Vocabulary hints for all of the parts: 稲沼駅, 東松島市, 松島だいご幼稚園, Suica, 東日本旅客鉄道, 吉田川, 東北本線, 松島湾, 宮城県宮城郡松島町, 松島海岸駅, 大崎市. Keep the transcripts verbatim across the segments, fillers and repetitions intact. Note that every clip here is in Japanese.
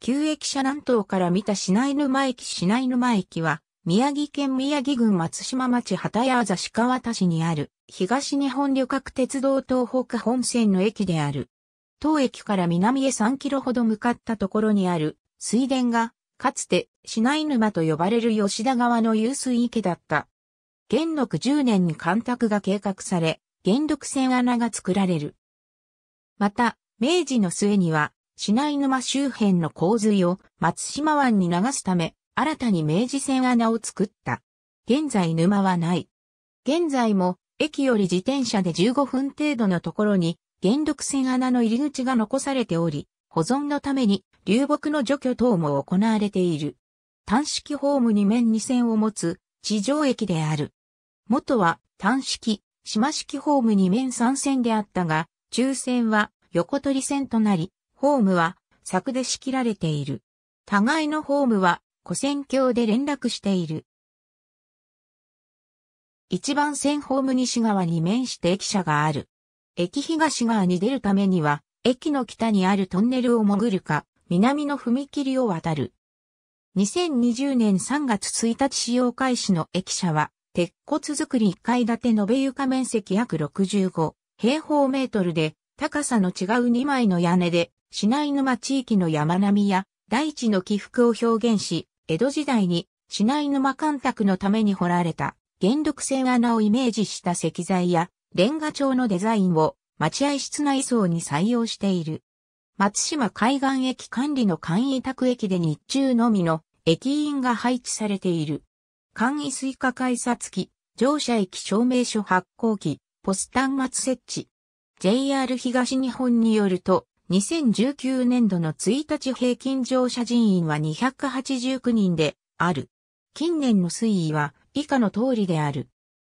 旧駅舎南東から見た稲沼駅稲沼駅は、宮城県宮城郡松島町畑谷旭川田市にある、東日本旅客鉄道東北本線の駅である。当駅から南へさんキロほど向かったところにある、水田が、かつて、稲沼と呼ばれる吉田川の湧水池だった。元禄じゅうねんに干拓が計画され、元禄線穴が作られる。また、明治の末には、稲沼周辺の洪水を松島湾に流すため、新たに明治線穴を作った。現在沼はない。現在も、駅より自転車でじゅうごふん程度のところに、元禄線穴の入り口が残されており、保存のために流木の除去等も行われている。単式ホームに面に線を持つ地上駅である。元は単式、島式ホームに面さん線であったが、中線は横取り線となり、ホームは柵で仕切られている。互いのホームは跨線橋で連絡している。一番線ホーム西側に面して駅舎がある。駅東側に出るためには、駅の北にあるトンネルを潜るか、南の踏切を渡る。にせんにじゅうねんさんがつついたち使用開始の駅舎は、鉄骨造りいっかい建て延べ床面積約ろくじゅうごへいほうメートルで、高さの違うにまいの屋根で、稲沼地域の山並みや大地の起伏を表現し、江戸時代に稲沼干拓のために掘られた元禄線穴をイメージした石材やレンガ調のデザインを待合室内装に採用している。松島海岸駅管理の簡易委託駅で日中のみの駅員が配置されている。簡易Suica改札機、乗車駅証明書発行機、ポス端末設置。ジェイアール 東日本によると、にせんじゅうきゅうねんどのいちにち平均乗車人員はにひゃくはちじゅうきゅうにんである。近年の推移は以下の通りである。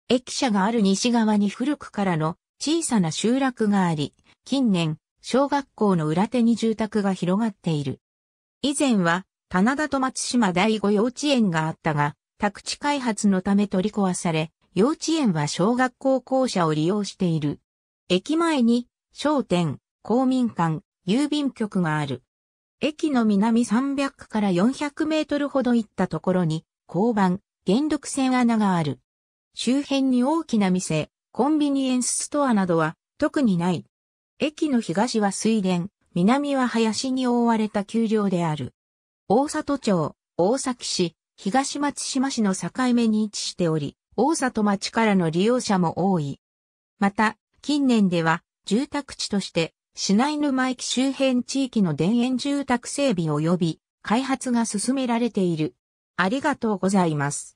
駅舎がある西側に古くからの小さな集落があり、近年、小学校の裏手に住宅が広がっている。以前は、棚田と松島だいご幼稚園があったが、宅地開発のため取り壊され、幼稚園は小学校校舎を利用している。駅前に、商店、公民館、郵便局がある。駅の南さんびゃくからよんひゃくメートルほど行ったところに、交番、元禄線穴がある。周辺に大きな店、コンビニエンスストアなどは特にない。駅の東は水田、南は林に覆われた丘陵である。大里町、大崎市、東松島市の境目に位置しており、大里町からの利用者も多い。また、近年では住宅地として、稲沼駅周辺地域の田園住宅整備及び開発が進められている。ありがとうございます。